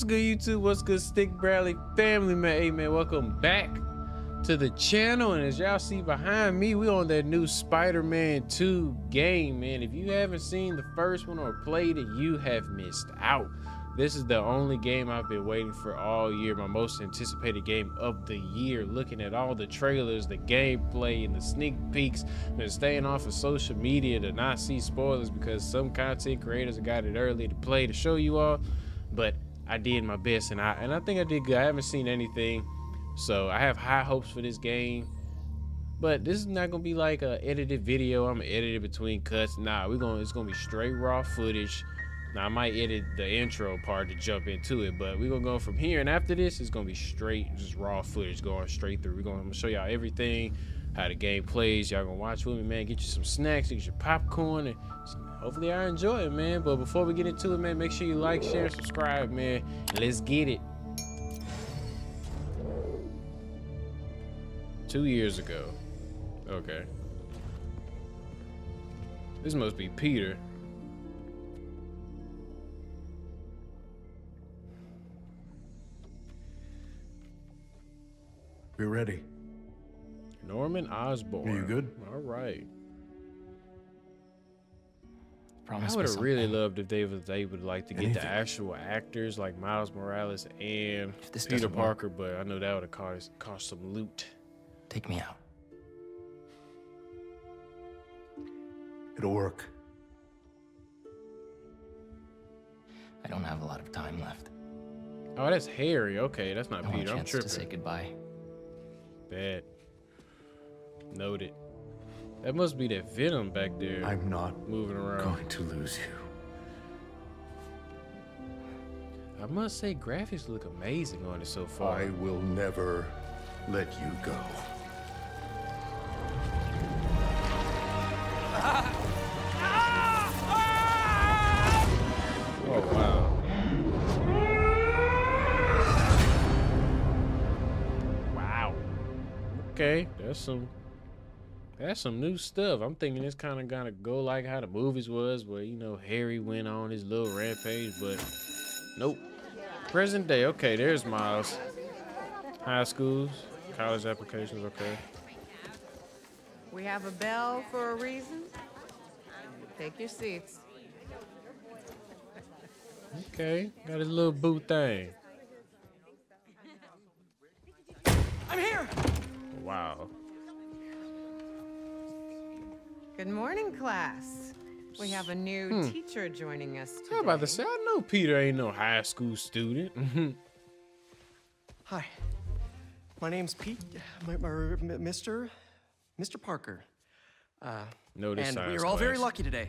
What's good, YouTube? What's good, Stick Bradley family, man? Hey, man, welcome back to the channel. And as y'all see behind me, we on that new Spider-Man 2 game, man. If you haven't seen the first one or played it, you have missed out. This is the only game I've been waiting for all year, my most anticipated game of the year. Looking at all the trailers, the gameplay, and the sneak peeks, and staying off of social media to not see spoilers because some content creators got it early to play to show you all. But I did my best, and I think I did good. I haven't seen anything, so I have high hopes for this game. But this is not gonna be like a edited video. I'm gonna edit it between cuts. Nah, it's gonna be straight raw footage. Now I might edit the intro part to jump into it, but we're gonna go from here. And after this, it's gonna be straight, just raw footage going straight through. I'm gonna show y'all everything, how the game plays. Y'all gonna watch with me, man. Get you some snacks, get your popcorn, and hopefully I enjoy it, man. But before we get into it, man, make sure you like, share, and subscribe, man. Let's get it. 2 years ago. Okay. This must be Peter. Be ready. Norman Osborn. Are you good? All right. I would have really loved if they would like to get the actual actors like Miles Morales and Peter Parker, but I know that would have cost some loot. Take me out. It'll work. I don't have a lot of time left. Oh, that's Harry. Okay, that's not Peter. I'm tripping. To say goodbye. Bad. Noted. That must be that Venom back there. I'm not moving around. Going to lose you. I must say, graphics look amazing on it so far. I will never let you go. Oh, wow. Wow. Okay, that's some new stuff. I'm thinking it's kind of gonna go like how the movies was, where, you know, Harry went on his little rampage, but nope. Present day. Okay, there's Miles. High schools, college applications. Okay. We have a bell for a reason. Take your seats. Okay, got his little boot thing. I'm here. Wow. Good morning, class. We have a new teacher joining us today. I'm about to say, I know Peter ain't no high school student. Hi, my name's Pete. Mr. Parker. Notice, and we're all very lucky today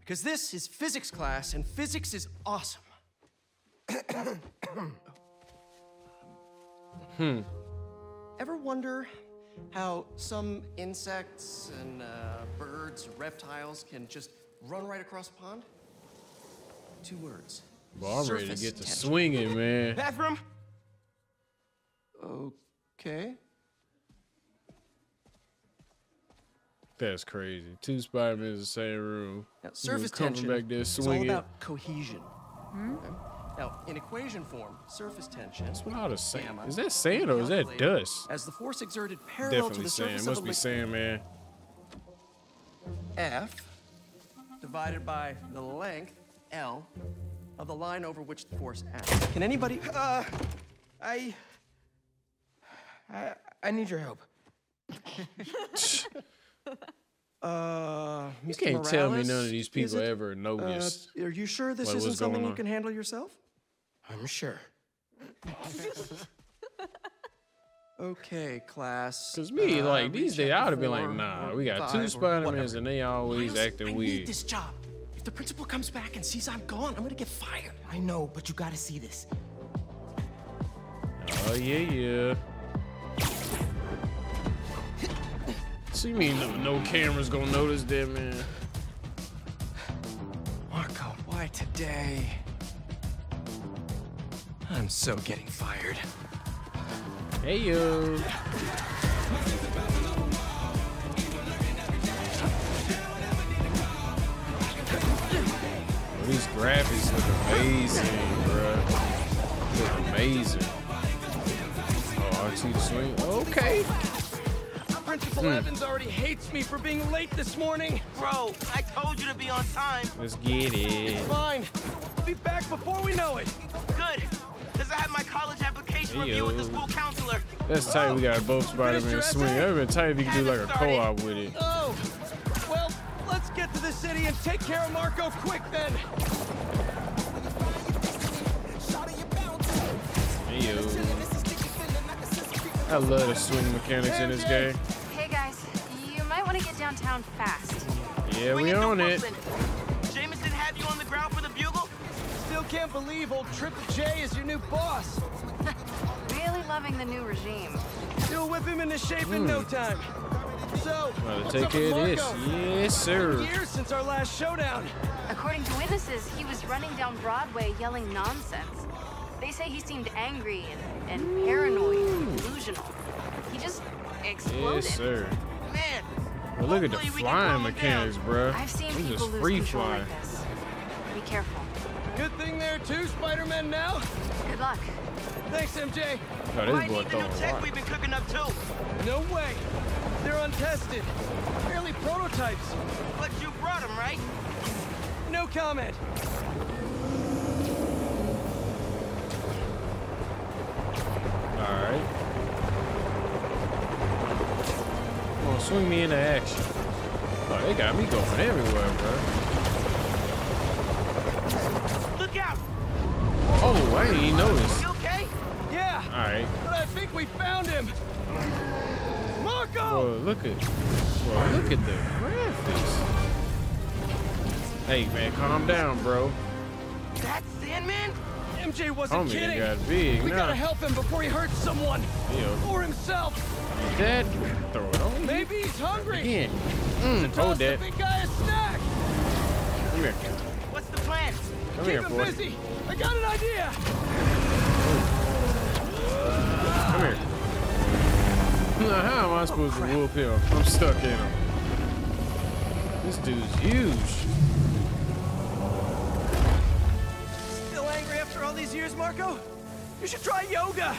because this is physics class, and physics is awesome. Ever wonder how some insects and birds, reptiles can just run right across a pond? Two words. Well, I'm ready to get to swinging, man. Bathroom. Okay. That's crazy. Two Spider-Men in the same room. Now, surface tension back there, swinging. It's all about cohesion. Okay. Now, in equation form, surface tension. That's what I was saying. Is that sand or is that dust? As the force exerted parallel to the surface of the liquid. Definitely sand. Must be sand, man. F divided by the length L of the line over which the force acts. Can anybody? I need your help. You can't Morales, tell me none of these people ever noticed. Are you sure this isn't something you can handle yourself? I'm sure. Okay, class. Cause me, like these days, I would have been like, nah, we got two Spider-Mans and they always acting weird. I need this job. If the principal comes back and sees I'm gone, I'm gonna get fired. I know, but you gotta see this. Oh yeah. So you mean no camera's gonna notice that, man? Marko, why today? I'm so getting fired. Hey, yo. These graphics look amazing, bruh. amazing. Oh, RT swing. Okay. Principal Evans already hates me for being late this morning. Bro, I told you to be on time. Let's get it. It's fine. We'll be back before we know it. Good. Because I had my college application review with the school counselor. That's tight. We got both Spider-Man swing. That would have been tight if you could do like a co-op with it. Oh, well, let's get to the city and take care of Marko quick then. Hey, yo. I love the swing mechanics in this game. To get downtown fast. Yeah, we own it. Jameson had you on the ground for the bugle? Still can't believe old Triple J is your new boss. Really loving the new regime. You'll whip him into shape in no time. So, take it is. Yes, sir. Years since our last showdown. According to witnesses, he was running down Broadway yelling nonsense. They say he seemed angry and paranoid and delusional. He just exploded. Yes, sir. Man. Well, look at the flying mechanics, bro. I've seen people lose control like this. Be careful. Good thing there too, Spider-Man now. Good luck. Thanks, MJ. Oh, this boy throwing a lot. We've been cooking up too. No way. They're untested. Barely prototypes. But you brought them, right? No comment. All right. Swing me into action. Oh, they got me going everywhere, bro. Look out! Oh, I didn't even notice. You okay? Yeah. All right. But I think we found him. Marko! Whoa, look at the graphics. Hey, man, calm down, bro. That's Sandman? MJ wasn't kidding. Got big. We gotta help him before he hurts someone. Yo. Or himself. Dad, throw it on. Maybe he's hungry. Again. Hold that. Come here. What's the plan? Come here, boy. Busy. I got an idea. Come here. Now, how am I supposed to whoop him? I'm stuck in him. This dude's huge. Still angry after all these years, Marko? You should try yoga.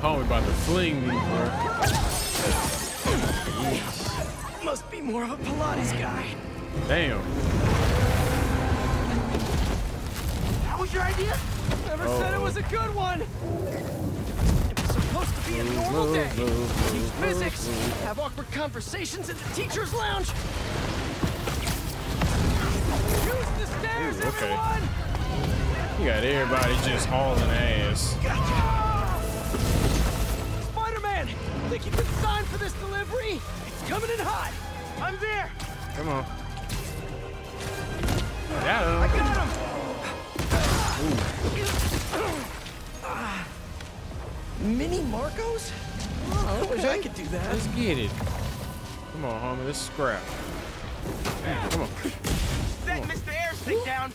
Homie about to fling me, bro. Yes. Must be more of a Pilates guy. Damn. That was your idea? Never said it was a good one. It was supposed to be a normal day. Teach physics, have awkward conversations in the teacher's lounge. Use the stairs, everyone. You got everybody just hauling ass. Gotcha. Think you could sign for this delivery? It's coming in hot. I'm there. Come on. I got him. Mini Markos? Oh, I wish I could do that. Let's get it. Come on, homie. This is scrap. Come on. Set Mr. Airstick down.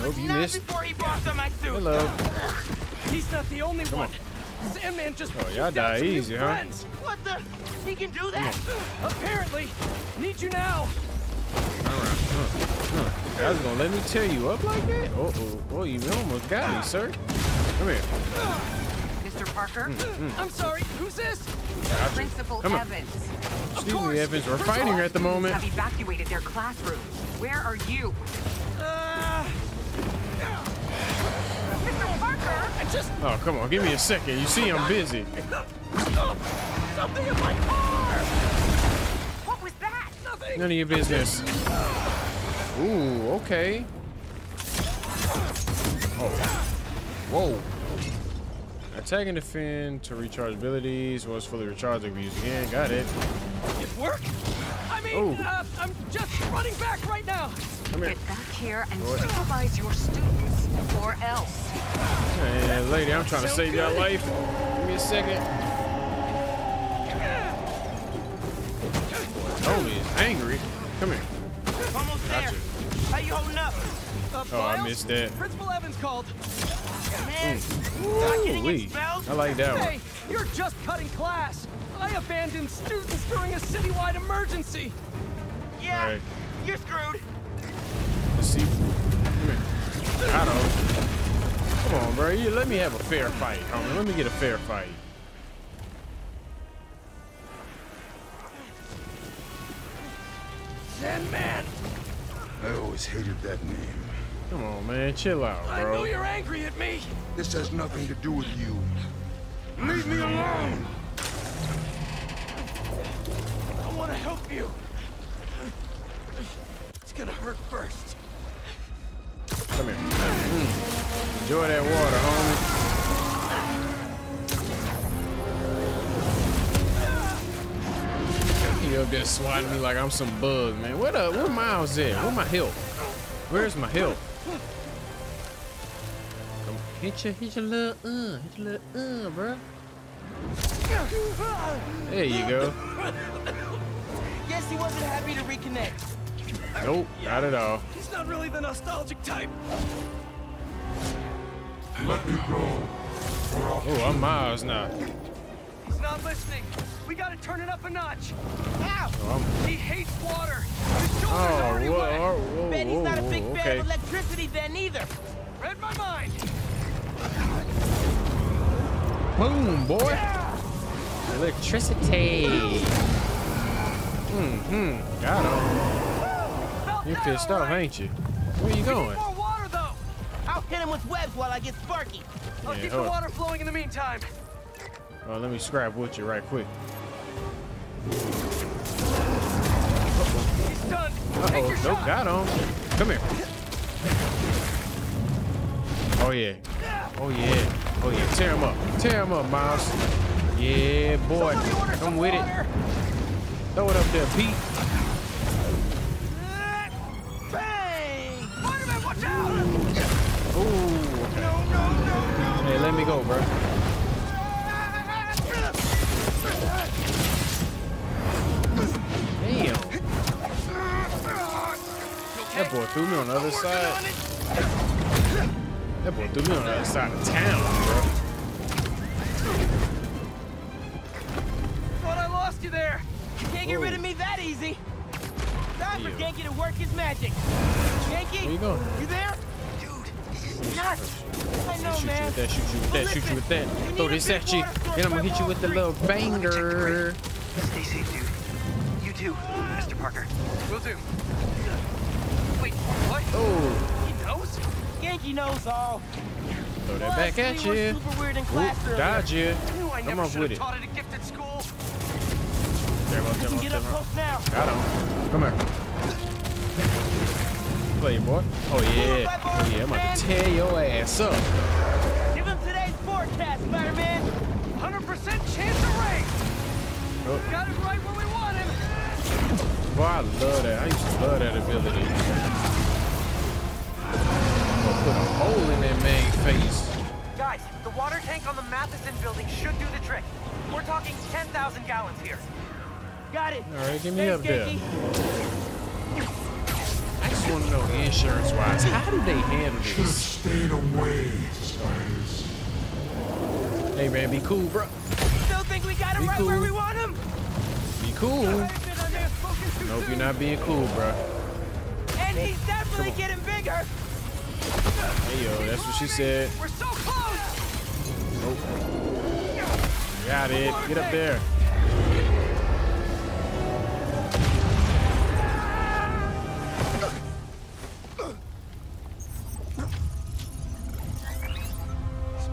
Nope, you missed. Before he brought on my suit. Hello. He's not the only one. Sandman just y'all die easy, huh? What the? He can do that? Apparently. Need you now. Alright. I was gonna let me tear you up like that? Oh, you almost got me, sir. Come here. Mr. Parker? I'm sorry, who's this? Principal Evans. Excuse me, Evans. We're fighting at the moment. Have evacuated their classroom. Where are you? Mr. Parker! I just... Oh, come on. Give me a second. You see I'm busy. Something in my car! What was that? Nothing. None of your business. Ooh, okay. Whoa. Attack and defend to recharge abilities. Once fully recharged, it can be used again. Got it. It worked? I mean, I'm just running back right now. Get back here and supervise your students, or else. Hey, lady, I'm trying to save your life. Give me a second. Oh, he's angry. Come here. Almost there. How you holding up? Oh, I missed that. Principal Evans called. Man, not getting expelled? I like that one. Hey, you're just cutting class. I abandoned students during a citywide emergency. Yeah, you're screwed. See, I don't. bro. You let me have a fair fight, homie. Let me get a fair fight. Sandman! I always hated that name. Come on, man. Chill out, bro. I know you're angry at me. This has nothing to do with you. Leave me alone! I want to help you. It's gonna hurt first. Come here. Enjoy that water, homie. You up there swatting me like I'm some bug, man. What up? Where Miles at? Where my help? Where's my help? Come hit your little bro. There you go. Guess he wasn't happy to reconnect. Nope, not at all. He's not really the nostalgic type. Let me go. Oh, I'm Miles now. He's not listening. We gotta turn it up a notch. Ow! Oh, he hates water. His shoulders already wet. Bet he's not a big fan of electricity then either. Read my mind. Boom, boy. Yeah. Electricity. Got him. You're pissed off, ain't you? Where you going? More water, though. I'll hit him with webs while I get sparky. I'll keep the water flowing in the meantime. Oh, let me scrap with you right quick. He's done. Oh, nope, got him. Come here. Oh yeah. Oh yeah. Oh yeah. Tear him up. Tear him up, Miles. Yeah, boy. Come with it. Throw it up there, Pete. Hey, let me go, bro. Damn. That boy threw me on the other side. That boy threw me on the other side of town, bro. Thought I lost you there. You can't get rid of me that easy. Time for Genki to work his magic. Genki, you there? Nuts. I know, man. Shoot you with that, shoot you with that, shoot you with that. Throw this at you, and I'm gonna hit you with the little banger. Stay safe, dude. You too, Mr. Parker. Will do. Wait, what? Oh. He knows? Genki knows all. Throw that back at you. Oop, dodge you. Come on with it. You can get up close now. Got him. Come here. Play, boy. Oh yeah, oh yeah, I'm about to tear your ass up. Give him today's forecast, Spider-Man. 100% chance of rain. Oh. Got it right where we want him. Boy, I love that. I used to love that ability. I'll put a hole in that man's face. Guys, the water tank on the Matheson building should do the trick. We're talking 10,000 gallons here. Got it. All right, give me there. I just want to know insurance-wise, how do they handle this? Just stayed away, guys. Hey man, be cool, bro. Still think we got him right where we want him? Be cool. Nope, you're not being cool, bro. And he's definitely getting bigger. Hey yo, that's what she said. We're so close. Nope. Got it. Get up there.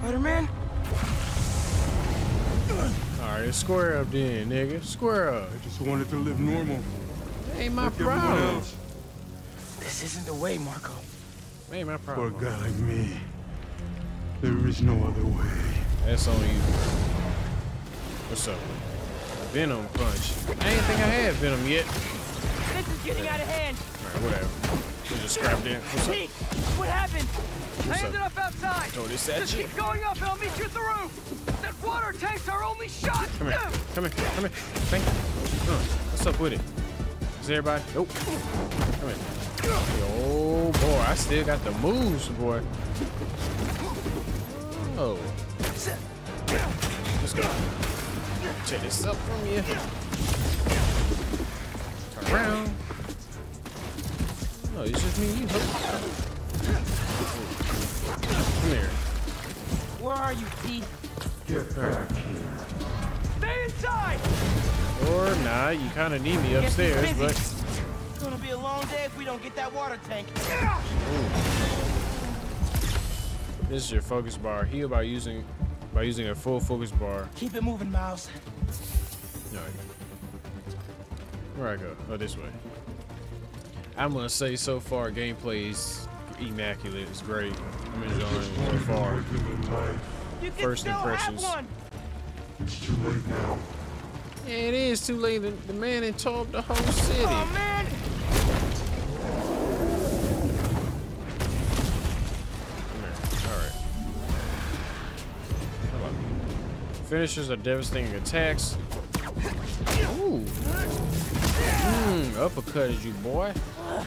Spider-Man? Alright, square up then, nigga. Square up. I just wanted to live normal. That ain't my problem. This isn't the way, Marko. That ain't my problem. For a guy like me, there is no other way. That's on you. What's up? Venom punch. I ain't think I had Venom yet. This is getting out of hand. Alright, whatever. We just grabbed in. What's up? What happened? I ended up outside. Just keep going up and I'll meet you at the roof. That water tank's our only shot. Come here. Come here. Come here. Thank you. What's up with it? Is everybody? Nope. Come here. Oh boy, I still got the moves, boy. Oh. Let's go. Check this up from you. Turn around. No, it's just me and you. Come here. are you, Pete? Get back here. Stay inside! Or not, you kind of need me upstairs, but... It's gonna be a long day if we don't get that water tank. Ooh. This is your focus bar. Heal by using a full focus bar. Keep it moving, Miles. All right. Where I go? Oh, this way. I'm gonna say so far gameplay is immaculate. It's great. I'm enjoying so far. First impressions. It's too late now. Yeah, it is too late. The man had told the whole city. Oh man! All right. How about me? Finishes are devastating attacks. Ooh. Uppercutted you, boy.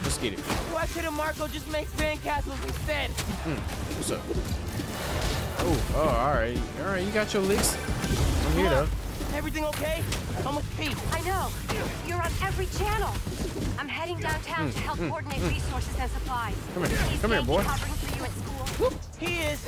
Let's get it. Why couldn't Marko just make sandcastles instead? What's up? Oh, alright. Alright, you got your licks. I'm here, though. Everything okay? I'm with Pete. I know. You're on every channel. I'm heading downtown to help coordinate resources and supplies. Come here. Come here, boy. For you at school. He is.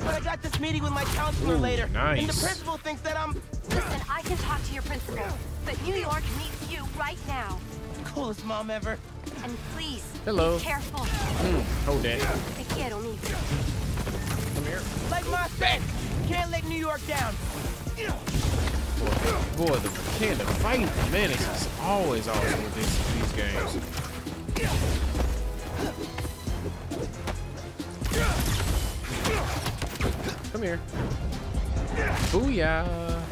But I got this meeting with my counselor later. Nice. And the principal thinks that I'm... Listen, I can talk to your principal. But New York needs you right now. Coolest mom ever. And please, be careful. Hold it. The kid'll need you. Come here. Like my friend, can't let New York down. Boy, the kid, the fighting, the menace is always with these games. Come here. Booyah.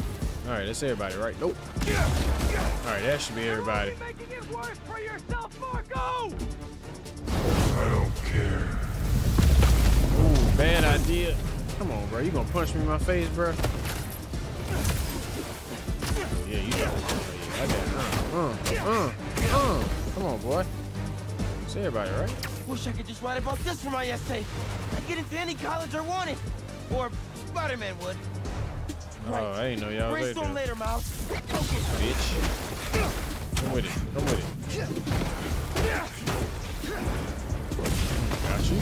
All right, that's everybody, right? Nope. All right, that should be everybody. You're making it worse for yourself, Marko! I don't care. Ooh, bad idea. Come on, bro. You gonna punch me in my face, bro? Yeah, you got it. I got it. Come on, boy. That's everybody, right? Wish I could just write about this for my essay. I'd get into any college I wanted. Or Spider-Man would. Oh, I ain't know y'all was there. Later, Miles. Bitch. Come with it. Come with it. Got you.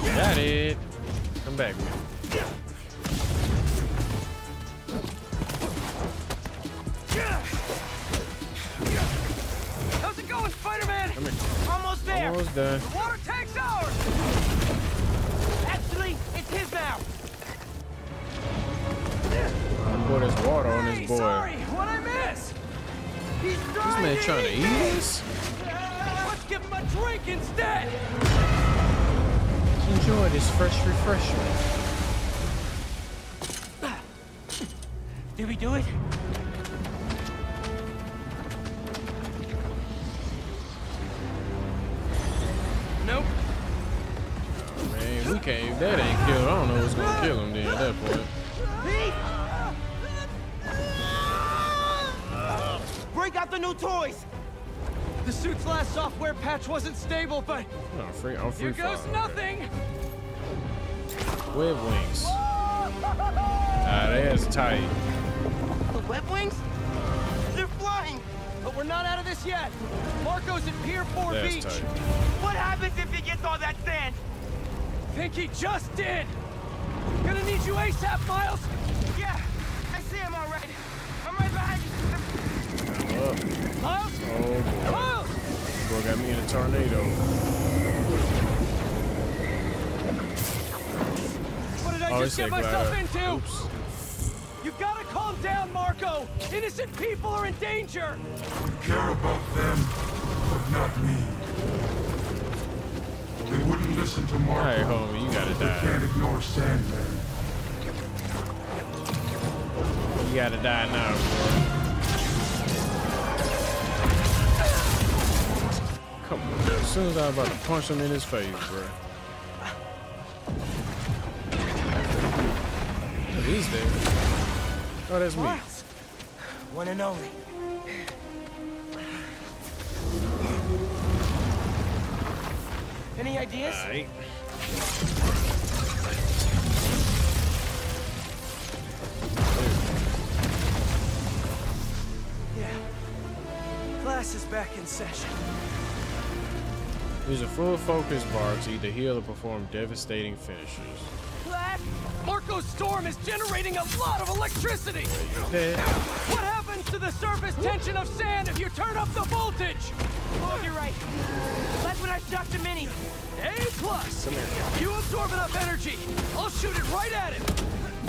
Ooh, got it. Come back, man. Almost done. The water tank's ours! Actually, it's his now! Boy, there's water on this boy. Sorry, what I missed! This man trying to eat this? Let's give him a drink instead! Enjoy this fresh refreshment. Did we do it? If that ain't killed, I don't know what's gonna kill him then at that point. Break out the new toys! The suit's last software patch wasn't stable, but... I'm free here goes nothing! Okay. Web wings. Nah, that's tight. The web wings? They're flying! But we're not out of this yet. Marko's at Pier 4 Beach. Tight. What happens if he gets all that sand? I think he just did! Gonna need you ASAP, Miles! Yeah, I see him alright. I'm right behind you. Miles? Oh boy. Miles! This boy got me in a tornado. What did I just get myself into? Oops. You gotta calm down, Marko! Innocent people are in danger! I care about them, but not me. They wouldn't listen to Marko. Alright, homie, you gotta die. You can't ignore Sandman. You gotta die now, bro. Come on, bro. As soon as I'm about to punch him in his face, bro. He's there. Oh, that's me. One and only. Any ideas? All right. Yeah. Class, class is back in session. Use a full focus bar to either heal or perform devastating finishes. Black! Marko's storm is generating a lot of electricity! What happens to the surface tension of sand if you turn up the voltage? Oh, you're right. That's when I shot the mini. A+! If you absorb enough energy, I'll shoot it right at him!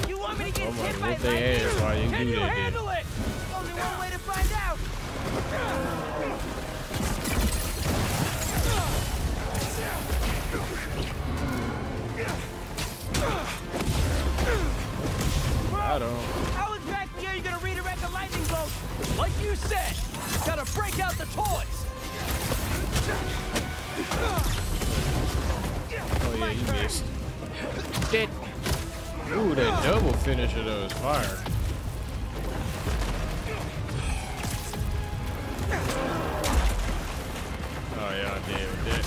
You want me to get hit by lightning? Can you handle it? Only one way to find out! How in fact are you gonna redirect the lightning bolt? Like you said, you gotta break out the toys! Oh yeah, you missed. Dead. Ooh, that double finisher though is fire. Oh yeah, I did with that.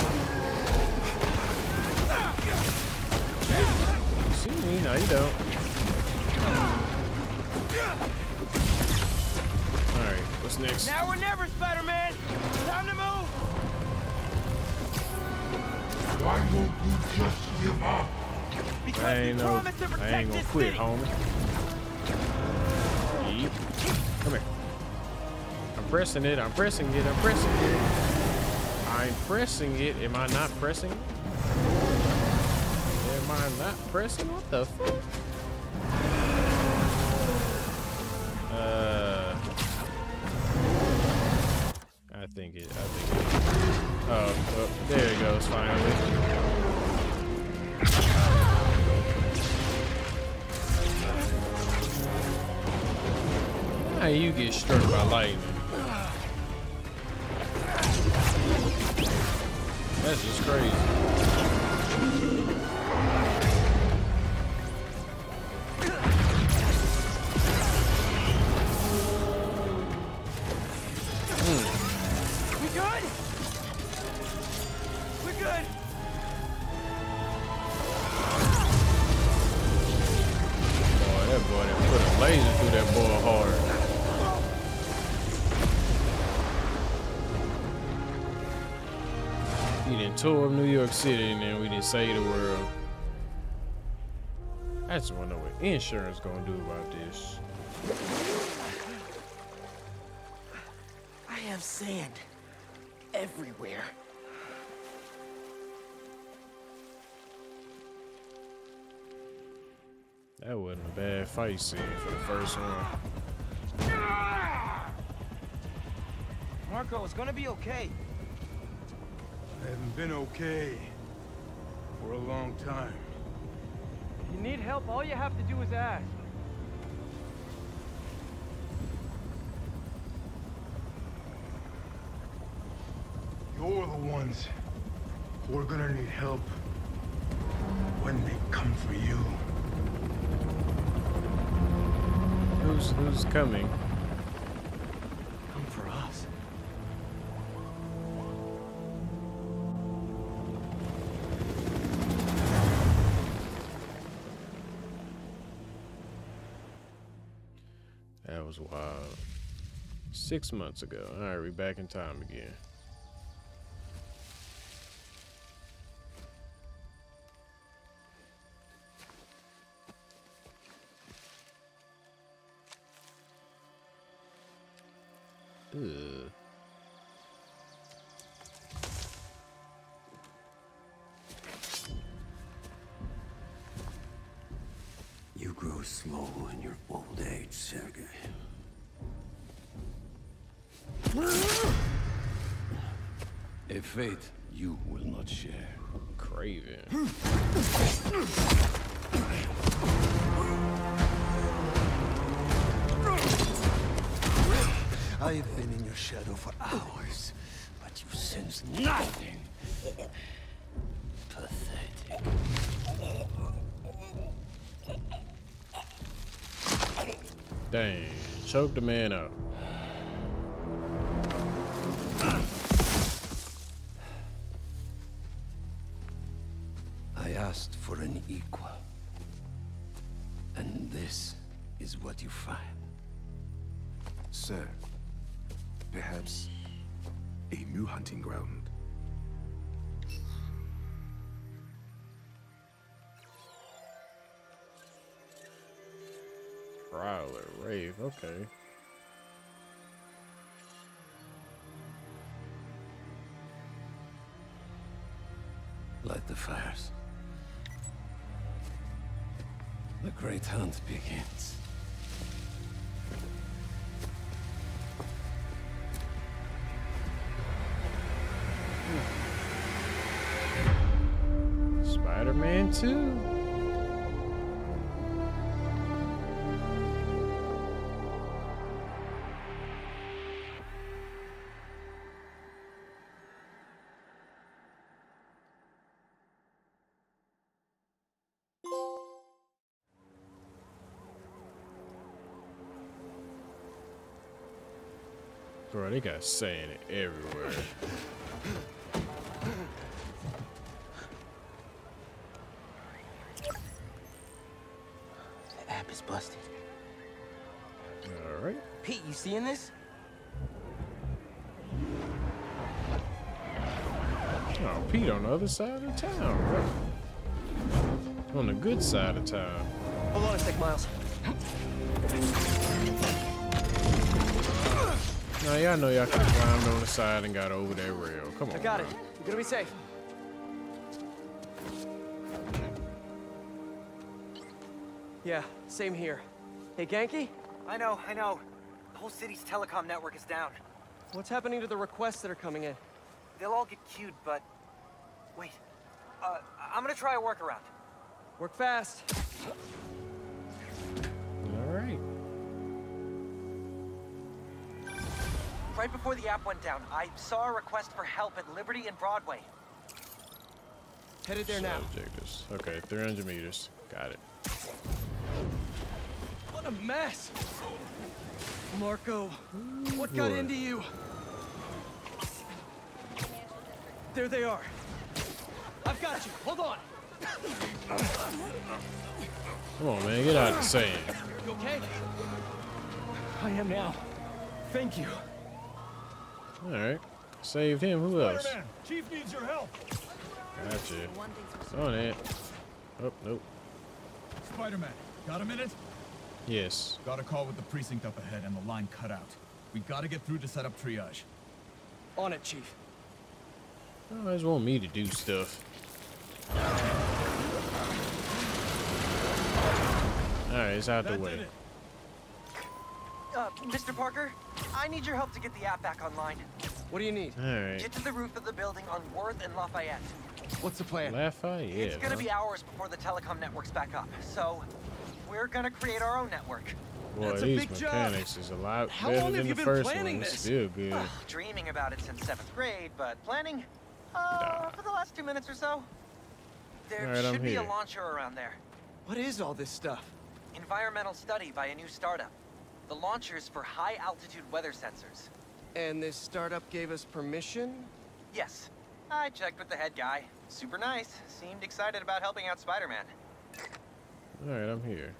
Come here. You see me? No, you don't. Alright, what's next? Now or never, Spider-Man! Time to move! Why won't you just give up? Because I ain't gonna quit, homie. Yep. Come here. I'm pressing it. I'm pressing it. I'm pressing it. I'm pressing it. Am I not pressing? Am I not pressing? What the fuck? I think it. Oh, well, there it goes, finally. How you get struck by lightning? That's just crazy. We good? We're good. Boy, that boy that put a laser through that boy hard. He done tore up New York City and then we didn't save the world. I just wanna know what insurance gonna do about this. I have sand everywhere. That wasn't a bad fight scene for the first one. Marko, it's gonna be okay. I haven't been okay for a long time. If you need help, all you have to do is ask. You're the ones who are gonna need help when they come for you. Who's coming? Come for us. That was wild. 6 months ago. All right, we're back in time again. You grow slow in your old age, Sergei. A fate you will not share. Craven. I've been in your shadow for hours, but you sense nothing. Pathetic. Dang, choke the man up. I asked for an equal, and this is what you find. Sir. Perhaps a new hunting ground. Prowler rave, okay. Light the fires. The great hunt begins. Spider-Man 2. Bro, they got sand everywhere. The app is busted. All right. Pete, you seeing this? Oh, Pete on the other side of town, bro. On the good side of town. Hold on a sec, Miles. Now y'all know y'all could have climbed on the side and got over that rail. Come on. I got it. You're gonna be safe. Yeah, same here. Hey, Genki? I know. The whole city's telecom network is down. What's happening to the requests that are coming in? They'll all get queued, but... Wait. I'm gonna try a workaround. Work fast. Right before the app went down, I saw a request for help at Liberty and Broadway. Headed there now. Okay, 300 meters. Got it. What a mess! Marko, what got into you? There they are. I've got you. Hold on. Come on, man. Get out of the sand. You okay? I am now. Thank you. All right, saved him. Who else? Chief needs your help. Gotcha. On it. Oh nope. Spider-Man, got a minute? Yes. Got a call with the precinct up ahead and the line cut out. We gotta get through to set up triage. On it, Chief. You guys want me to do stuff. All right, it's out the way. Mr. Parker, I need your help to get the app back online. What do you need? All right. Get to the roof of the building on Worth and Lafayette. What's the plan? Lafayette. It's gonna be hours before the telecom network's back up, so we're gonna create our own network. Boy, that's these a big mechanics job. Is a lot How better long than have you the been first planning one. This? It's still good. Dreaming about it since 7th grade, but planning for the last 2 minutes or so. There right, should be a launcher around there. What is all this stuff? Environmental study by a new startup. The launchers for high-altitude weather sensors. And this startup gave us permission? Yes. I checked with the head guy. Super nice. Seemed excited about helping out Spider-Man. All right, I'm here.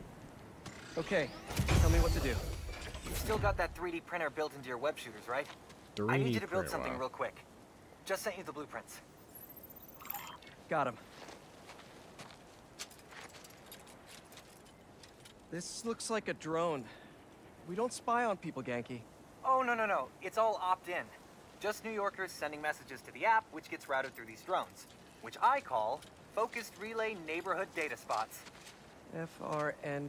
Okay, tell me what to do. You still got that 3D printer built into your web shooters, right? 3D I need you to build something real quick. Just sent you the blueprints. Got him. This looks like a drone. We don't spy on people, Genki. Oh, no. It's all opt-in. Just New Yorkers sending messages to the app, which gets routed through these drones, which I call Focused Relay Neighborhood Data Spots. FRND.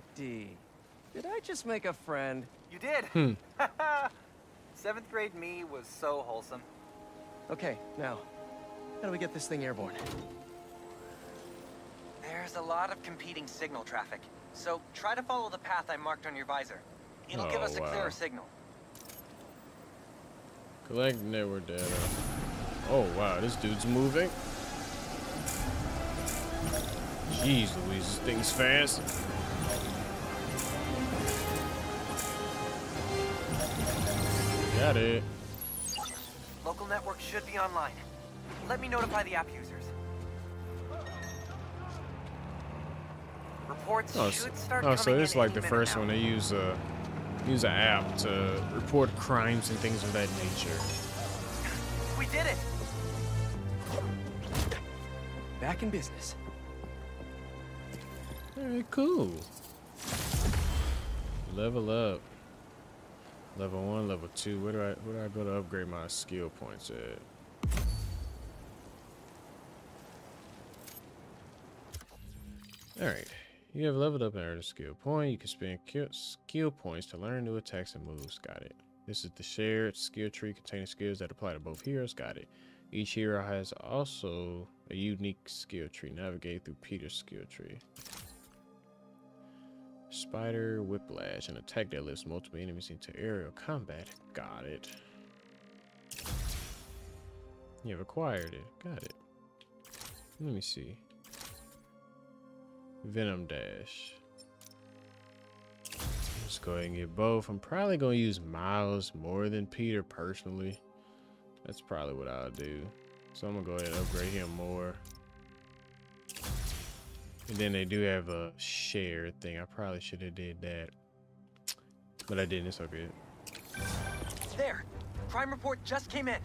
Did I just make a friend? You did. 7th grade me was so wholesome. Okay, now, how do we get this thing airborne? There's a lot of competing signal traffic, so try to follow the path I marked on your visor. It'll give us a clearer signal. Collect network data. Oh, wow, this dude's moving. Jeez Louise, this thing's fast. Got it. Local network should be online. Let me notify the app users. Reports should start coming in any minute now. So it's like the first one they use Use an app to report crimes and things of that nature. We did it! Back in business. Very cool. Level up. Level 1, level 2. Where do I go to upgrade my skill points at? Alright, you have leveled up and earned a skill point. You can spend skill points to learn new attacks and moves. Got it. This is the shared skill tree containing skills that apply to both heroes. Got it. Each hero has also a unique skill tree. Navigate through Peter's skill tree. Spider Whiplash, an attack that lifts multiple enemies into aerial combat. Got it. You have acquired it. Got it. Let me see. Venom Dash. Let's go ahead and get both. I'm probably going to use Miles more than Peter personally. That's probably what I'll do. So I'm going to go ahead and upgrade him more. And then they do have a shared thing. I probably should have did that, but I didn't. It's okay. There. Crime report just came in.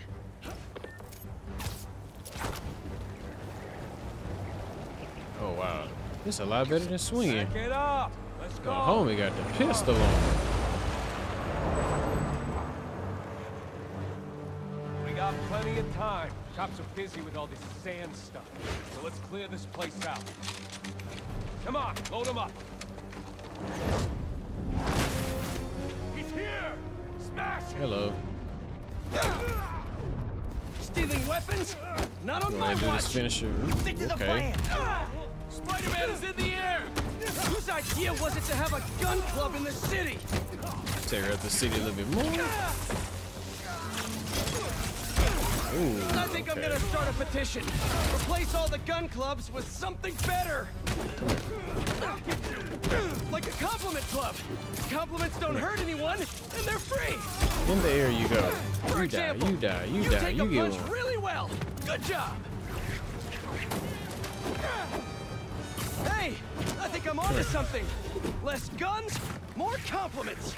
Oh, wow. It's a lot better than swinging. Get up. Let's go. Oh, homie got the pistol on. We got plenty of time. Cops are busy with all this sand stuff. So let's clear this place out. Come on, load him up. He's here. Smash him. Hello. Stealing weapons? Not on my watch. Finisher. Stick to the plan. Spider-Man is in the air! Whose idea was it to have a gun club in the city? Tear up the city a little bit more. Ooh, I think I'm gonna start a petition. Replace all the gun clubs with something better. Like a compliment club. Compliments don't hurt anyone, and they're free. In the air you go. For example, you die. You get one. Really well. Good job. Hey, I think I'm onto something. Less guns, more compliments.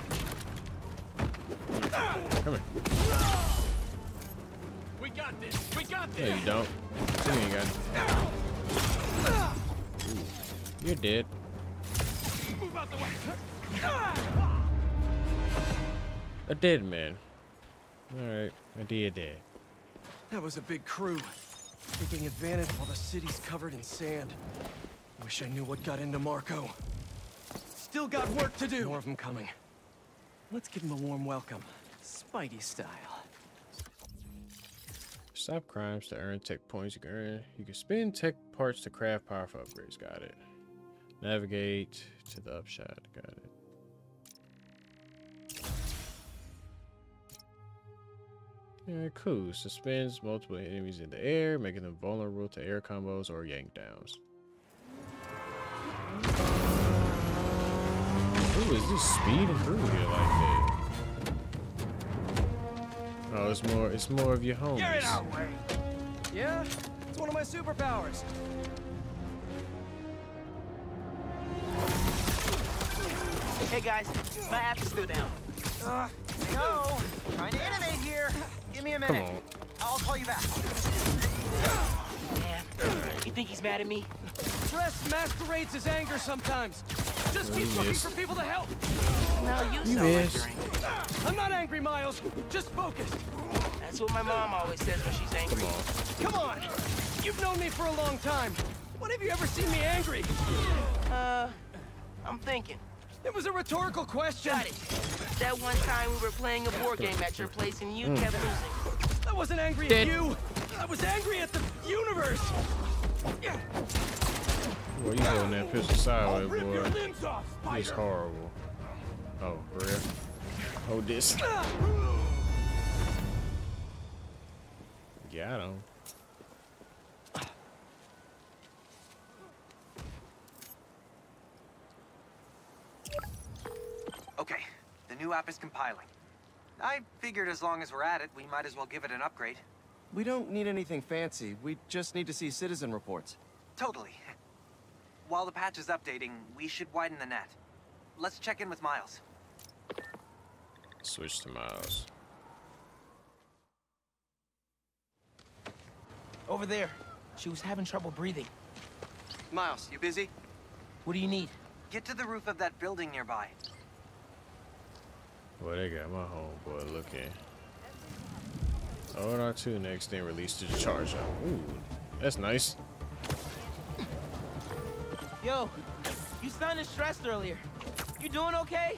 Come here. We got this. We got this. No, you don't. Come here, guys. You're dead. Move out the way. A dead man. All right, I did that. That was a big crew, taking advantage while the city's covered in sand. Wish I knew what got into Marko. Still got work to do. More of them coming. Let's give him a warm welcome, Spidey style. Stop crimes to earn tech points. You can spend tech parts to craft powerful upgrades. Got it. Navigate to the upshot. Got it. Yeah, cool. Suspends multiple enemies in the air, making them vulnerable to air combos or yank downs. Ooh, is this speeding through here like that? Oh, it's more of your homies. Get it out, Wayne. Yeah, it's one of my superpowers. Hey guys, my app is still down. No, trying to innovate here. Give me a minute. Come on. I'll call you back. Yeah, you think he's mad at me? Stress masquerades as anger sometimes. Just keep looking for people to help. No, you missed. I'm not angry, Miles. Just focus. That's what my mom always says when she's angry. Come on. You've known me for a long time. When have you ever seen me angry? I'm thinking. It was a rhetorical question. Got it. That one time we were playing a board game at your place and you kept losing. I wasn't angry at you. I was angry at the universe. Yeah. Boy, you holding that pistol sideways, boy. It's horrible. Oh, for real? Hold this. Got him. Okay, the new app is compiling. I figured as long as we're at it, we might as well give it an upgrade. We don't need anything fancy. We just need to see citizen reports. Totally. While the patch is updating, we should widen the net. Let's check in with Miles. Switch to Miles. Over there. She was having trouble breathing. Miles, you busy? What do you need? Get to the roof of that building nearby. Well, they got my homeboy looking. ONR2 next, then release to the charge. Ooh, that's nice. Yo, you sounded stressed earlier. You doing okay?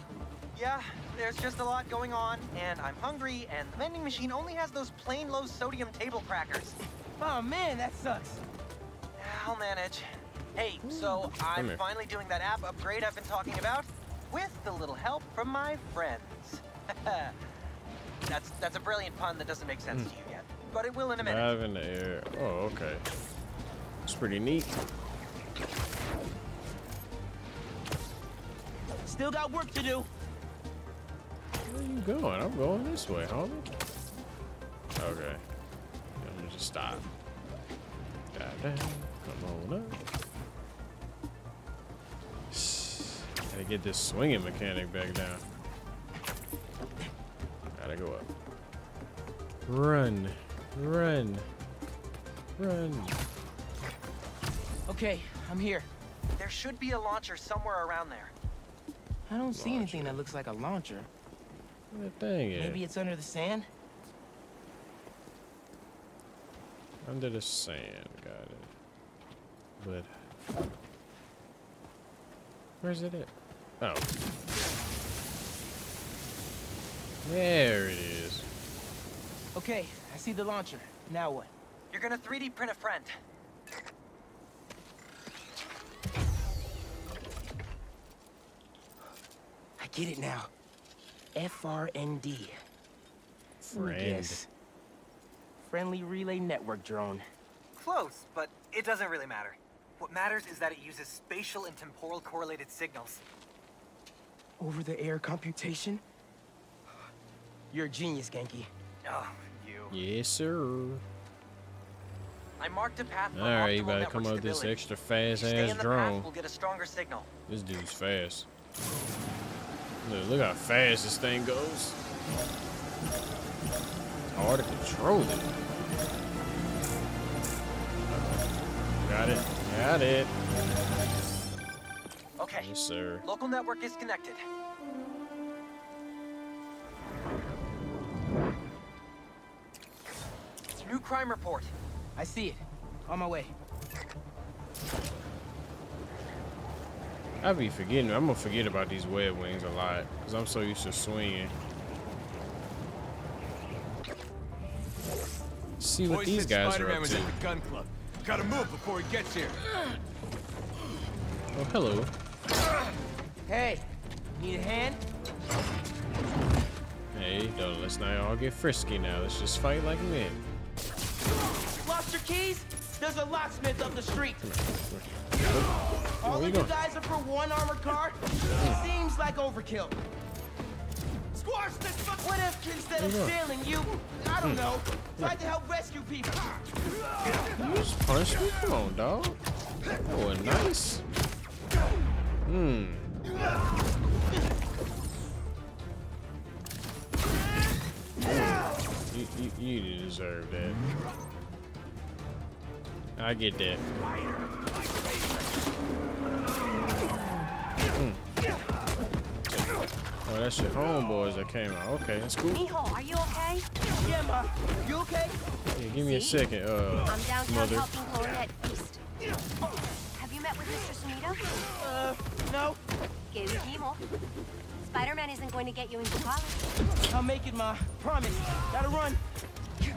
Yeah, there's just a lot going on, and I'm hungry, and the vending machine only has those plain low sodium table crackers. Oh man, that sucks. I'll manage. Hey, so I'm finally doing that app upgrade I've been talking about, with a little help from my friends. That's a brilliant pun that doesn't make sense to you yet, but it will in a minute. Dive in the air. Oh, okay. It's pretty neat. Still got work to do. Where are you going? I'm going this way, homie. Okay. Let me just stop. God damn. Come on up. Gotta get this swinging mechanic back down. Gotta go up. Run. Run. Run. Okay, I'm here. There should be a launcher somewhere around there. I don't see anything that looks like a launcher. What the thing is? Maybe it's under the sand? Under the sand, got it. But where's it at? Oh. There it is. Okay, I see the launcher. Now what? You're gonna 3D print a friend. I get it now. FRND. Friend. Friendly Relay Network Drone. Close, but it doesn't really matter. What matters is that it uses spatial and temporal correlated signals. Over-the-air computation? You're a genius, Genki. Oh, you. Yes, sir. I marked a path. All right, you better come up with this extra fast-ass drone. We'll get a stronger signal. This dude's fast. Look how fast this thing goes. It's hard to control it. Got it. Got it. Okay. Yes, sir. Local network is connected. New crime report. I see it. On my way. I be forgetting. I'm gonna forget about these web wings a lot because I'm so used to swinging. Let's see what these guys are up to. At the gun club. Gotta move before he gets here. Oh, hello. Hey, need a hand? Hey, don't, let's not all get frisky now. Let's just fight like men. Lost your keys? There's a locksmith up the street. All of you guys are for one armored car? It seems like overkill. Squash this fuck! What if instead of stealing you, I don't know, tried to help rescue people? You just punched me? Come on, dog. Oh, nice. You deserve that. I get that. Oh, that's your homeboys that came out. Okay, that's cool. Mijo, are you okay? Yeah, ma. You okay? Yeah, give me a second, I'm downtown helping Chloe at East. Have you met with Mr. Sumita? No. Spider-Man isn't going to get you into college. I'll make it, ma. Promise. Gotta run.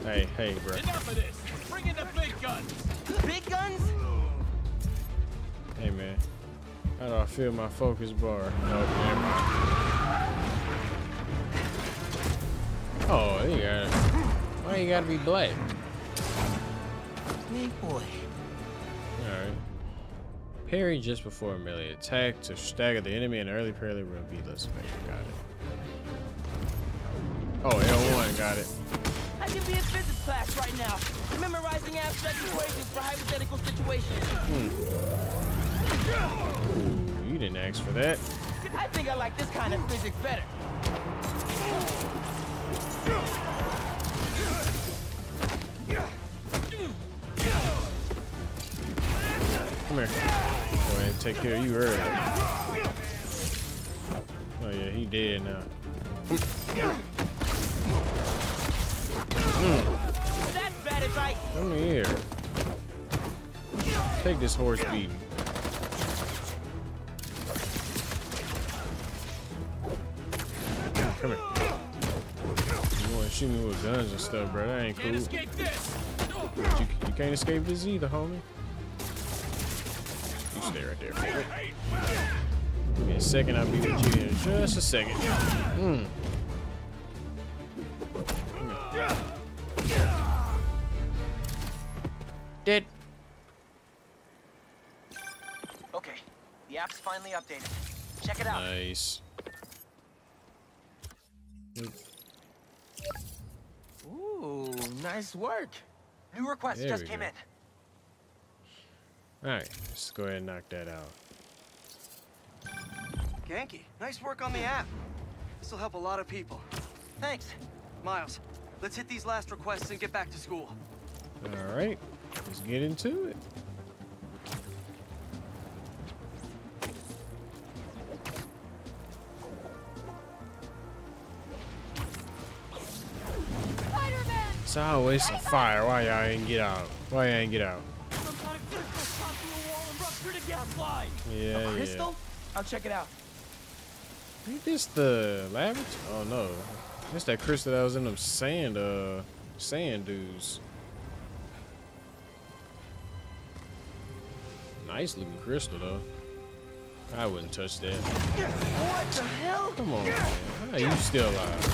Hey, hey, bro. Enough of this. Bring in the big guns. Big guns? Hey, man. How do I feel my focus bar? Oh, you gotta. Why you gotta be black? Big boy. Alright. Parry just before melee attack to stagger the enemy and early parry will be less effective. Got it. Oh, L1, got it. I can be in physics class right now, memorizing abstract equations for hypothetical situations. Ooh, you didn't ask for that. I think I like this kind of physics better. take care of you early. Oh yeah, he dead now. Come here. Take this horse beating. Come here. You wanna shoot me with guns and stuff, bro? That ain't cool. But you can't escape this either, homie. You stay right there, baby. Give me a second, I'll be with you in just a second. Dead. Okay, the app's finally updated. Check it out. Nice. Ooh, nice work. New request there just came in. All right, let's go ahead and knock that out. Genki, nice work on the app. This will help a lot of people. Thanks. Miles, let's hit these last requests and get back to school. All right, let's get into it. Spider-Man! It's always a fire. Why y'all ain't get out? Why y'all ain't get out? Yeah, a crystal? Yeah. I'll check it out. Ain't this the laboratory? Oh no, it's that crystal that was in them sand dudes. Nice looking crystal though. I wouldn't touch that. What the hell? Come on, man. How are you still alive?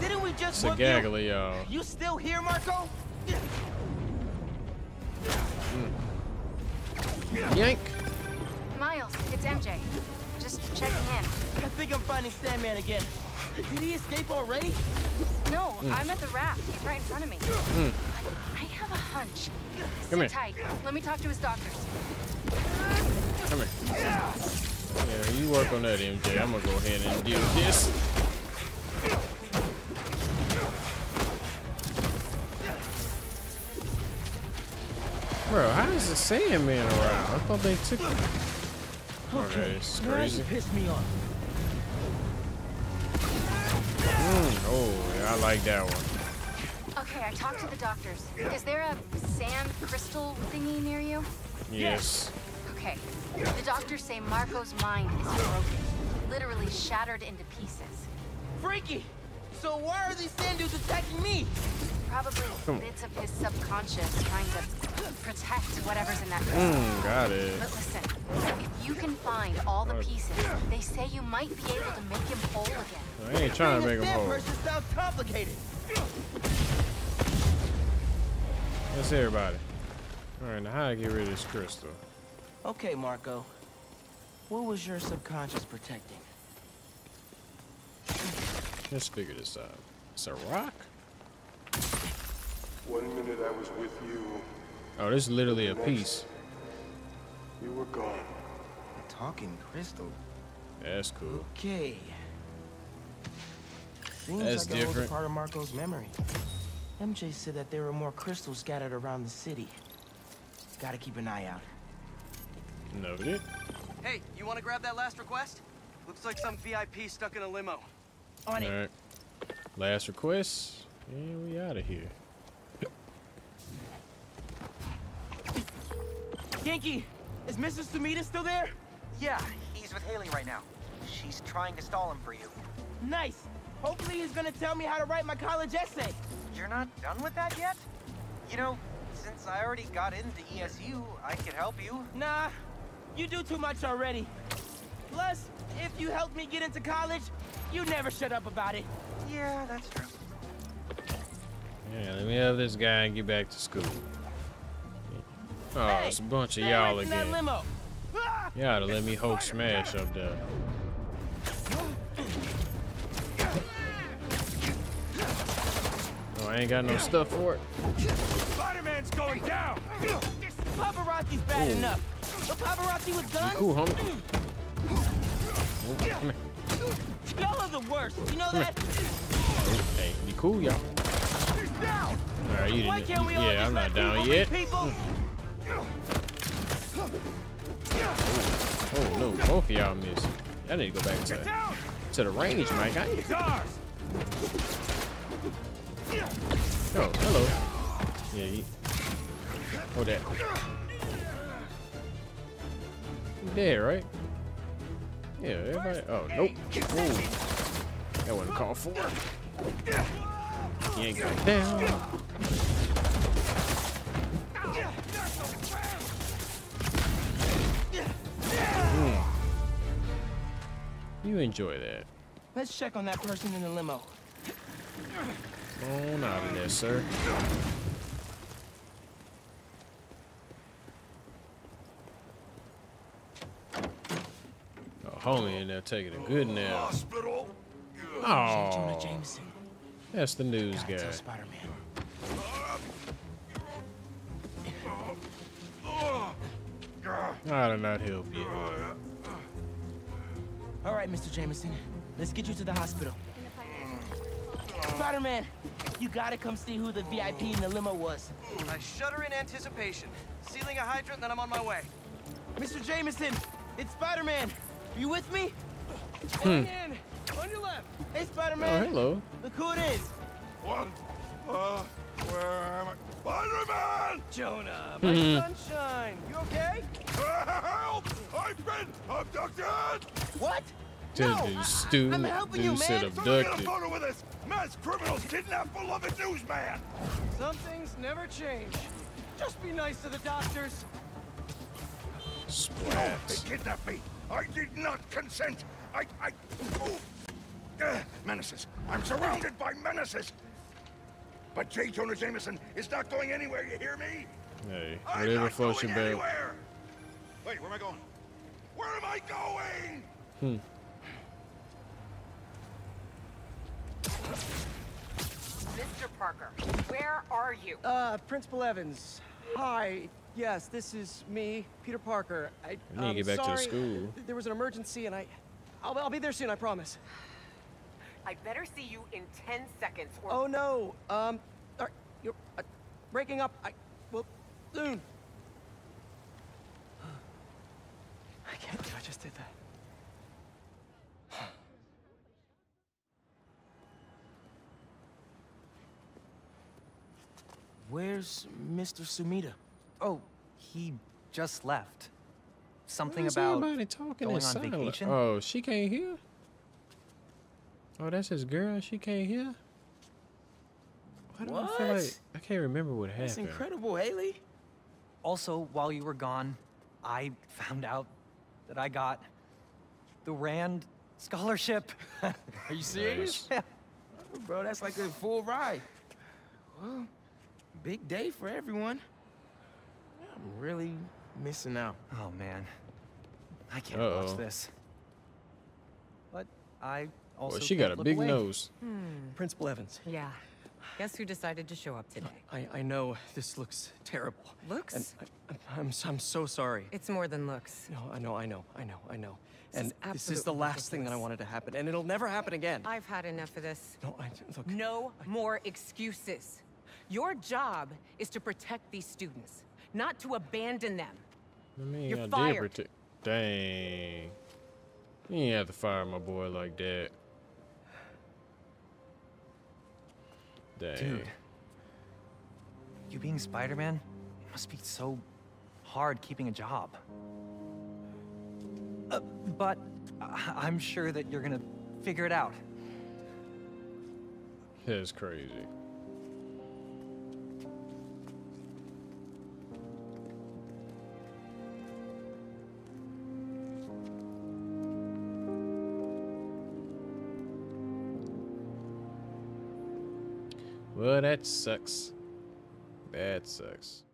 Didn't we just look at you? Y'all. You still here, Marko? Yank. Miles, it's MJ. Just checking in. I think I'm finding Sandman again. Did he escape already? No, I'm at the raft. He's right in front of me. I have a hunch. Come here. Tight. Let me talk to his doctors. Come here. Yeah, you work on that, MJ. I'm gonna go ahead and deal with this. Bro, how is the Sandman around? I thought they took him. Okay, it's crazy. Pissed me off. Oh, yeah, I like that one. Okay, I talked to the doctors. Is there a sand crystal thingy near you? Yes. Okay. The doctors say Marko's mind is broken. Literally shattered into pieces. Freaky! So why are these sand dudes attacking me? Probably bits of his subconscious trying to protect whatever's in that crystal. Got it. But listen, if you can find all the pieces, they say you might be able to make him whole again. I ain't trying to make him whole. Sounds complicated. That's everybody. All right, now how do I get rid of this crystal? Okay, Marko. What was your subconscious protecting? Let's figure this out. It's a rock? 1 minute I was with you. Oh, this is literally a piece. You were gone. A talking crystal. That's cool. Okay. Seems that's like different. A part of Marko's memory. MJ said that there were more crystals scattered around the city. Got to keep an eye out. Noted. Hey, you want to grab that last request? Looks like some VIP stuck in a limo. On it. All right. Last request, and we out of here. Genki, is Mr. Sumita still there? Yeah, he's with Haley right now. She's trying to stall him for you. Nice. Hopefully he's gonna tell me how to write my college essay. You're not done with that yet? You know, since I already got into ESU, I could help you. Nah, you do too much already. Plus, if you helped me get into college, you never shut up about it. Yeah, that's true. Yeah, let me have this guy and get back to school. Oh, hey, it's a bunch of y'all again. Y'all oughta let me Hulk smash up there. Oh, I ain't got no stuff for it. Spider-Man's going down. Paparazzi's bad enough. The paparazzi with guns? Cool, homie. Y'all are the worst. You know that? Hey, be cool, y'all. All right, you didn't. Yeah, I'm not down yet. Oh no, both of y'all missed. I need to go back to the range, Mike. I need to... Oh, hello. Yeah, he... Oh, that. You're dead, right? Yeah, everybody... Oh, nope. Oh. That wasn't called for. He ain't got down. You enjoy that. Let's check on that person in the limo. On out of there, sir. Oh, homie in there taking a good nap. Oh, that's the news guy. I did not help you. All right, Mr. Jameson, let's get you to the hospital. Spider-Man, you gotta come see who the VIP in the limo was. I shudder in anticipation. Sealing a hydrant, then I'm on my way. Mr. Jameson, it's Spider-Man. Are you with me? Hey, on your left. Hey, Spider-Man. Oh, hello. Look who it is. What? Where am I? Spider-Man! Jonah, my sunshine. You okay? Help! I've been abducted! What? I'm helping you, man. Someone get a photo with us. Mass criminals kidnapped beloved newsman. Some things never change. Just be nice to the doctors. Splat. No, they kidnapped me. I did not consent. Menaces. I'm surrounded by menaces. But J. Jonah Jameson is not going anywhere. You hear me? Hey, whatever floats your boat. Wait, where am I going? Where am I going? Mr. Parker, where are you? Principal Evans. Hi. Yes, this is me, Peter Parker. I need to get back to school. There was an emergency, and I'll be there soon. I promise. I better see you in 10 seconds. Or... Oh no. You're breaking up. I will soon. I can't believe I just did that. Where's Mr. Sumita? Oh, he just left. Something about talking going on vacation? Oh, she can't hear? Oh, that's his girl. She can't hear? Why do I feel like I can't remember what happened? That's incredible, Haley. Also, while you were gone, I found out that I got the RAND Scholarship. Are you serious? Yeah. Oh, bro, that's like a full ride. Well... Big day for everyone. I'm really missing out. Oh, man. I can't watch this. But I also... Well, she got a big nose. Principal Evans. Yeah. Guess who decided to show up today? I know. This looks terrible. Looks? And I'm so sorry. It's more than looks. No, I know. And this is the last thing that I wanted to happen. And it'll never happen again. I've had enough of this. No, look. No more excuses. Your job is to protect these students, not to abandon them. I mean, you're fired. Dang. You ain't have to fire my boy like that. Dang. Dude, you being Spider-Man, it must be so hard keeping a job. But I'm sure that you're gonna figure it out. That's crazy. Well, that sucks. That sucks.